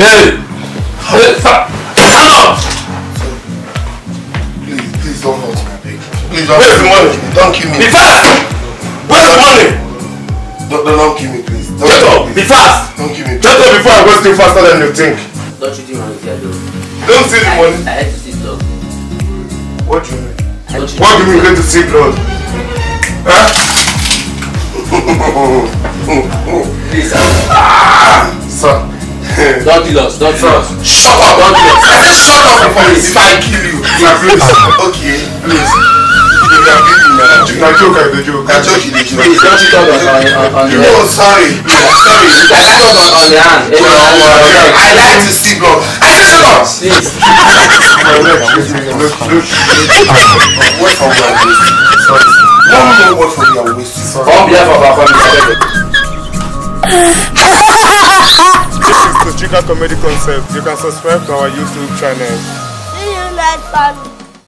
Hey! Stand up! Please don't hurt my baby. Please don't hurt me. Where's the money? Don't kill me. Be fast! Where's the money? Don't kill me, please. Get up! Be fast! Don't kill me. Get up before I go still faster than you think. Don't you think I'm here, though? Don't see the money. I hate to see blood. What do you mean? What do you mean going to see blood? Please, sir. Don't kill us, don't kill us. Shut up! Don't kill us. I said shut up before you see if I kill you. Please. Okay, please. You can give me my joke. My joke, I joke. I joke you. Please, don't you talk on the hand. No, sorry. Sorry. I like talk on the hand. I like to see blood. I said shut up! Please. Wait for me, I'm wasting. Sorry. One more word for me, I'm wasting. Sorry. On behalf of our family. This is the Chika Comedy Concept. You can subscribe to our YouTube channel. See you next time.